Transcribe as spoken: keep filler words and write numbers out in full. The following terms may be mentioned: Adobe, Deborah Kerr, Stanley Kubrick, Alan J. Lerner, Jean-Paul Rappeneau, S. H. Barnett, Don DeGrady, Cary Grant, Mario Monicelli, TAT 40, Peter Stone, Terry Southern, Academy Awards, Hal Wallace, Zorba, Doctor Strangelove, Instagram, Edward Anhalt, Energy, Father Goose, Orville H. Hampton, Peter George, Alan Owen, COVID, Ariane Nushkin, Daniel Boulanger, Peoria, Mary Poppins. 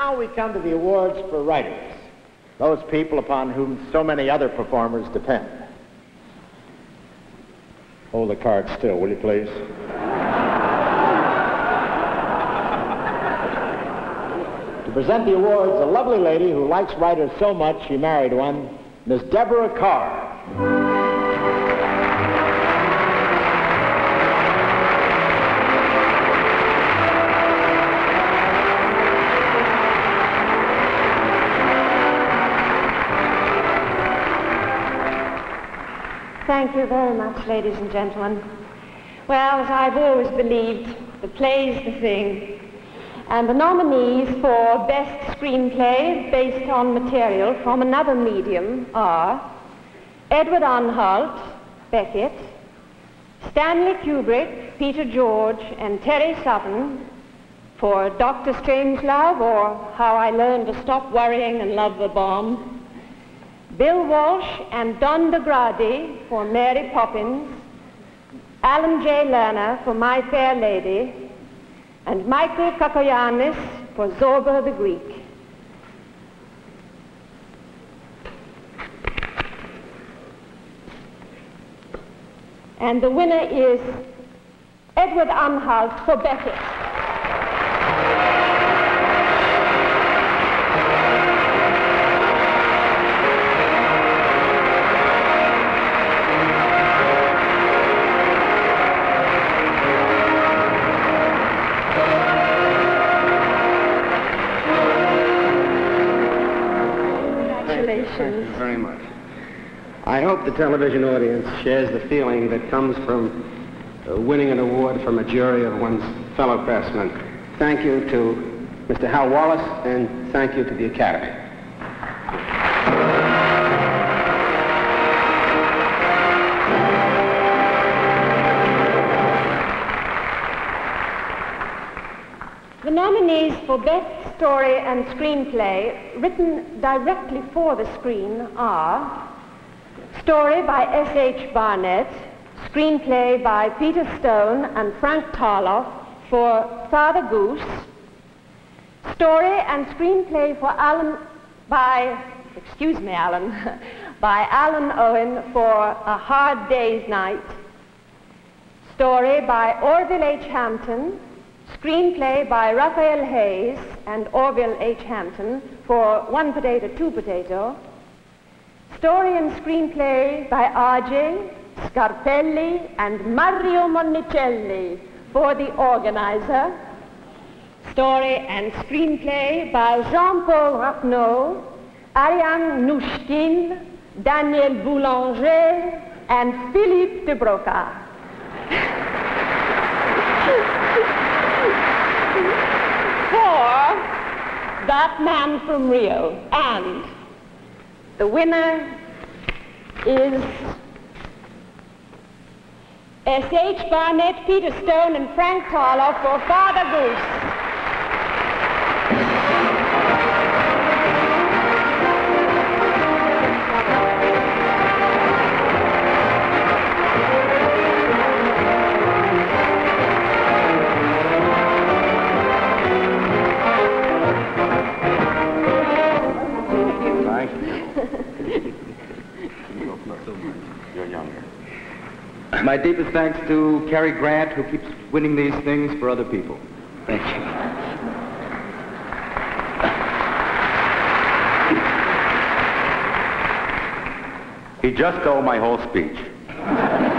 Now we come to the awards for writers, those people upon whom so many other performers depend. Hold the card still, will you please? To present the awards, a lovely lady who likes writers so much she married one, Miss Deborah Kerr. Thank you very much, ladies and gentlemen. Well, as I've always believed, the play's the thing. And the nominees for Best Screenplay based on material from another medium are Edward Anhalt, Becket, Stanley Kubrick, Peter George, and Terry Southern for Doctor Strangelove, or How I Learned to Stop Worrying and Love the Bomb, Bill Walsh and Don DeGrady for Mary Poppins, Alan J. Lerner for My Fair Lady, and Michael Kakoyanis for Zorba the Greek. And the winner is Edward Anhalt for Becket. I hope the television audience shares the feeling that comes from uh, winning an award from a jury of one's fellow craftsmen. Thank you to Mister Hal Wallace, and thank you to the Academy. The nominees for Best Story and Screenplay, written directly for the screen, are Story by S H Barnett, Screenplay by Peter Stone and Frank Tarloff for Father Goose, Story and Screenplay for Alan by, excuse me Alan, by Alan Owen for A Hard Day's Night, Story by Orville H. Hampton, Screenplay by Raphael Hayes and Orville H. Hampton for One Potato, Two Potato, Story and Screenplay by R J Scarpelli and Mario Monicelli for The Organizer. Story and Screenplay by Jean-Paul Rappeneau, Ariane Nushkin, Daniel Boulanger, and Philippe De Broca. For That Man from Rio. And the winner is S H Barnett, Peter Stone, and Frank Tarloff for Father Goose. Thank you. You're younger. My deepest thanks to Cary Grant, who keeps winning these things for other people. Thank you. He just stole my whole speech.